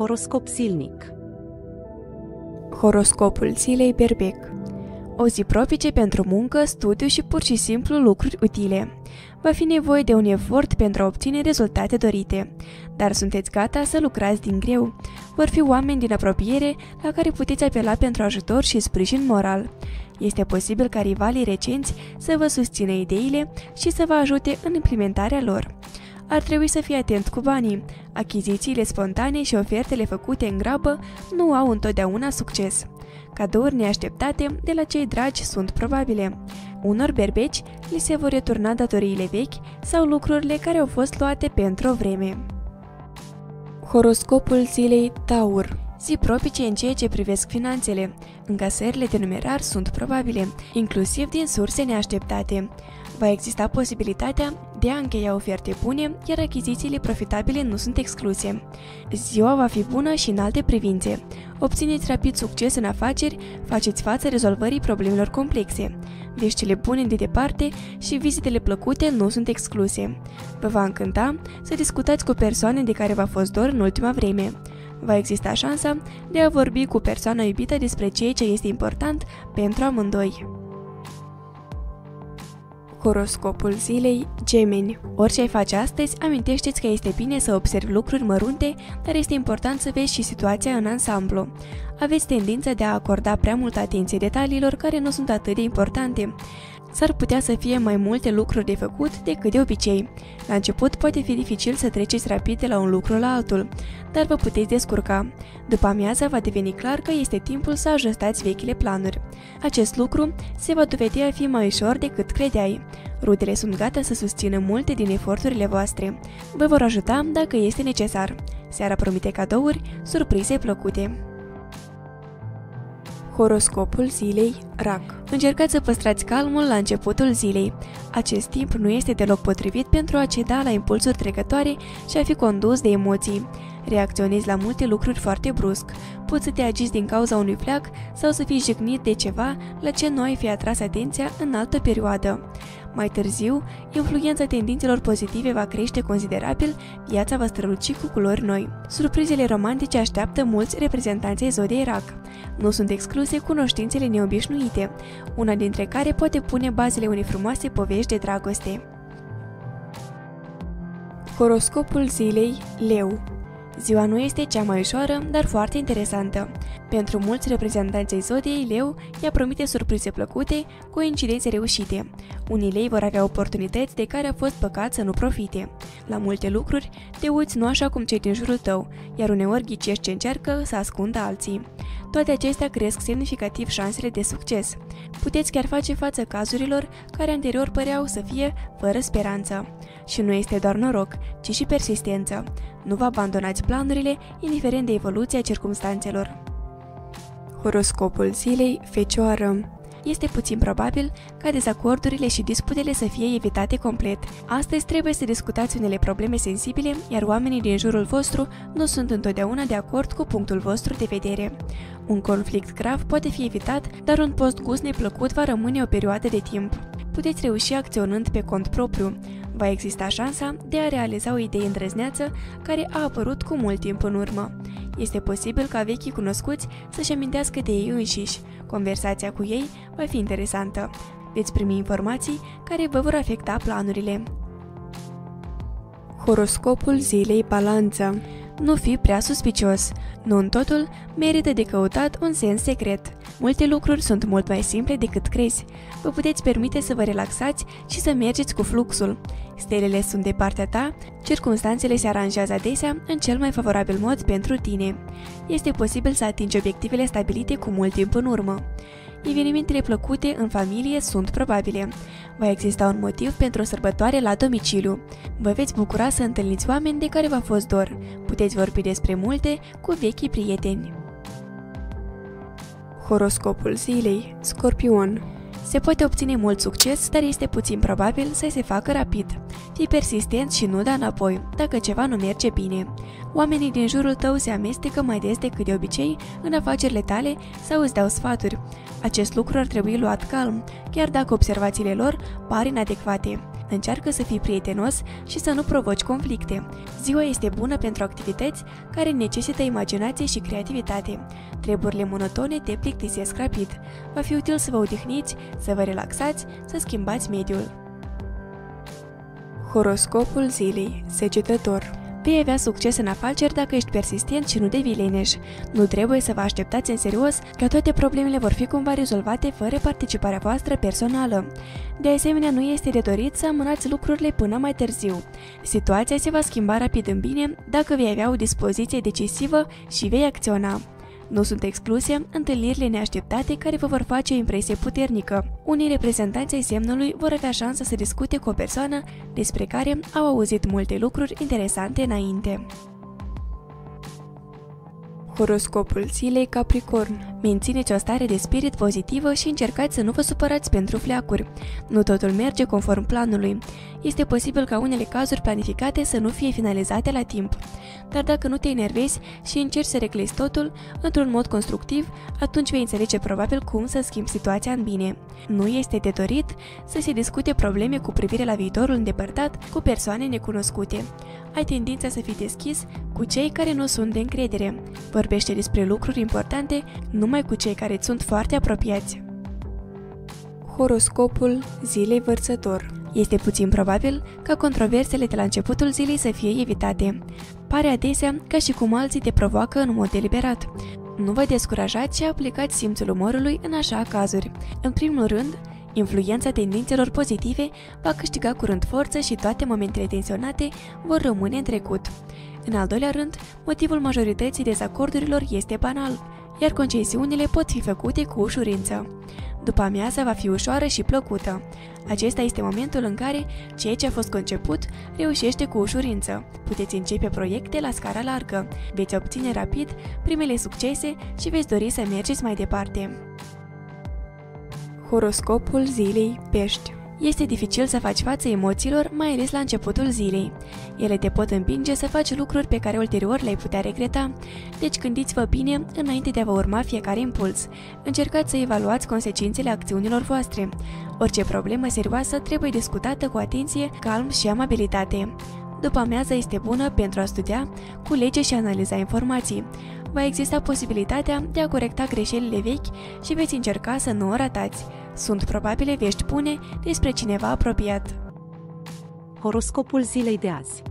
Horoscop zilnic. Horoscopul zilei Berbec. O zi propice pentru muncă, studiu și pur și simplu lucruri utile. Va fi nevoie de un efort pentru a obține rezultate dorite, dar sunteți gata să lucrați din greu. Vor fi oameni din apropiere la care puteți apela pentru ajutor și sprijin moral. Este posibil ca rivalii recenți să vă susțină ideile și să vă ajute în implementarea lor. Ar trebui să fii atent cu banii. Achizițiile spontane și ofertele făcute în grabă nu au întotdeauna succes. Cadouri neașteptate de la cei dragi sunt probabile. Unor berbeci li se vor returna datoriile vechi sau lucrurile care au fost luate pentru o vreme. Horoscopul zilei Taur. Zi propice în ceea ce privesc finanțele. Încasările de numerar sunt probabile, inclusiv din surse neașteptate. Va exista posibilitatea de a încheia oferte bune, iar achizițiile profitabile nu sunt excluse. Ziua va fi bună și în alte privințe. Obțineți rapid succes în afaceri, faceți față rezolvării problemelor complexe. Veștile bune de departe și vizitele plăcute nu sunt excluse. Vă va încânta să discutați cu persoane de care v-a fost dor în ultima vreme. Va exista șansa de a vorbi cu persoana iubită despre ceea ce este important pentru amândoi. Horoscopul zilei Gemeni. Orice ai face astăzi, amintește-ți că este bine să observi lucruri mărunte, dar este important să vezi și situația în ansamblu. Aveți tendința de a acorda prea multă atenție detaliilor care nu sunt atât de importante. S-ar putea să fie mai multe lucruri de făcut decât de obicei. La început poate fi dificil să treceți rapid de la un lucru la altul, dar vă puteți descurca. După amiaza va deveni clar că este timpul să ajustați vechile planuri. Acest lucru se va dovedi a fi mai ușor decât credeai. Rudele sunt gata să susțină multe din eforturile voastre. Vă vor ajuta dacă este necesar. Seara promite cadouri, surprize plăcute. Horoscopul zilei Rac. Încercați să păstrați calmul la începutul zilei. Acest timp nu este deloc potrivit pentru a ceda la impulsuri trecătoare și a fi condus de emoții. Reacționezi la multe lucruri foarte brusc. Poți să te agiți din cauza unui fleac sau să fii jignit de ceva la ce nu ai fi atras atenția în altă perioadă. Mai târziu, influența tendințelor pozitive va crește considerabil, viața va străluci cu culori noi. Surprizele romantice așteaptă mulți reprezentanți ai zodiei Rac. Nu sunt excluse cunoștințele neobișnuite, una dintre care poate pune bazele unei frumoase povești de dragoste. Horoscopul zilei Leu. Ziua nu este cea mai ușoară, dar foarte interesantă. Pentru mulți reprezentanți ai zodiei Leu, ea promite surprize plăcute, coincidențe reușite. Unii lei vor avea oportunități de care a fost păcat să nu profite. La multe lucruri, te uiți nu așa cum cei din jurul tău, iar uneori ghicești ce încearcă să ascundă alții. Toate acestea cresc semnificativ șansele de succes. Puteți chiar face față cazurilor care anterior păreau să fie fără speranță. Și nu este doar noroc, ci și persistență. Nu vă abandonați planurile, indiferent de evoluția circumstanțelor. Horoscopul zilei Fecioară. Este puțin probabil ca dezacordurile și disputele să fie evitate complet. Astăzi trebuie să discutați unele probleme sensibile, iar oamenii din jurul vostru nu sunt întotdeauna de acord cu punctul vostru de vedere. Un conflict grav poate fi evitat, dar un postgust neplăcut va rămâne o perioadă de timp. Puteți reuși acționând pe cont propriu. Va exista șansa de a realiza o idee îndrăzneață care a apărut cu mult timp în urmă. Este posibil ca vechii cunoscuți să-și amintească de ei înșiși. Conversația cu ei va fi interesantă. Veți primi informații care vă vor afecta planurile. Horoscopul zilei Balanță. Nu fi prea suspicios. Nu în totul merită de căutat un sens secret. Multe lucruri sunt mult mai simple decât crezi. Vă puteți permite să vă relaxați și să mergeți cu fluxul. Stelele sunt de partea ta, circumstanțele se aranjează adesea în cel mai favorabil mod pentru tine. Este posibil să atingi obiectivele stabilite cu mult timp în urmă. Evenimentele plăcute în familie sunt probabile. Va exista un motiv pentru o sărbătoare la domiciliu. Vă veți bucura să întâlniți oameni de care v-a fost dor. Puteți vorbi despre multe cu vechii prieteni. Horoscopul zilei Scorpion. Se poate obține mult succes, dar este puțin probabil să se facă rapid. Fii persistent și nu da înapoi, dacă ceva nu merge bine. Oamenii din jurul tău se amestecă mai des decât de obicei în afacerile tale sau îți dau sfaturi. Acest lucru ar trebui luat calm, chiar dacă observațiile lor par inadecvate. Încearcă să fii prietenos și să nu provoci conflicte. Ziua este bună pentru activități care necesită imaginație și creativitate. Treburile monotone te plictisesc rapid. Va fi util să vă odihniți, să vă relaxați, să schimbați mediul. Horoscopul zilei, Săgetător. Vei avea succes în afaceri dacă ești persistent și nu devii leneș. Nu trebuie să vă așteptați în serios că toate problemele vor fi cumva rezolvate fără participarea voastră personală. De asemenea, nu este de dorit să amânați lucrurile până mai târziu. Situația se va schimba rapid în bine dacă vei avea o dispoziție decisivă și vei acționa. Nu sunt excluse întâlnirile neașteptate care vă vor face o impresie puternică. Unii reprezentanți ai semnului vor avea șansa să discute cu o persoană despre care au auzit multe lucruri interesante înainte. Horoscopul zilei, Capricorn. Mențineți o stare de spirit pozitivă și încercați să nu vă supărați pentru fleacuri. Nu totul merge conform planului. Este posibil ca unele cazuri planificate să nu fie finalizate la timp. Dar dacă nu te enervezi și încerci să reclezi totul într-un mod constructiv, atunci vei înțelege probabil cum să schimbi situația în bine. Nu este de dorit să se discute probleme cu privire la viitorul îndepărtat cu persoane necunoscute. Ai tendința să fii deschis cu cei care nu sunt de încredere. Vorbește despre lucruri importante numai cu cei care îți sunt foarte apropiați. Horoscopul zilei, Vărsător. Este puțin probabil ca controversele de la începutul zilei să fie evitate. Pare adesea ca și cum alții te provoacă în mod deliberat. Nu vă descurajați și aplicați simțul umorului în așa cazuri. În primul rând, influența tendințelor pozitive va câștiga curând forță și toate momentele tensionate vor rămâne în trecut. În al doilea rând, motivul majorității dezacordurilor este banal, iar concesiunile pot fi făcute cu ușurință. După amiaza va fi ușoară și plăcută. Acesta este momentul în care ceea ce a fost conceput reușește cu ușurință. Puteți începe proiecte la scară largă, veți obține rapid primele succese și veți dori să mergeți mai departe. Horoscopul zilei, Pești. Este dificil să faci față emoțiilor, mai ales la începutul zilei. Ele te pot împinge să faci lucruri pe care ulterior le-ai putea regreta. Deci gândiți-vă bine înainte de a vă urma fiecare impuls. Încercați să evaluați consecințele acțiunilor voastre. Orice problemă serioasă trebuie discutată cu atenție, calm și amabilitate. După amiaza este bună pentru a studia, culege și analiza informații. Va exista posibilitatea de a corecta greșelile vechi și veți încerca să nu o ratați. Sunt probabile vești bune despre cineva apropiat. Horoscopul zilei de azi.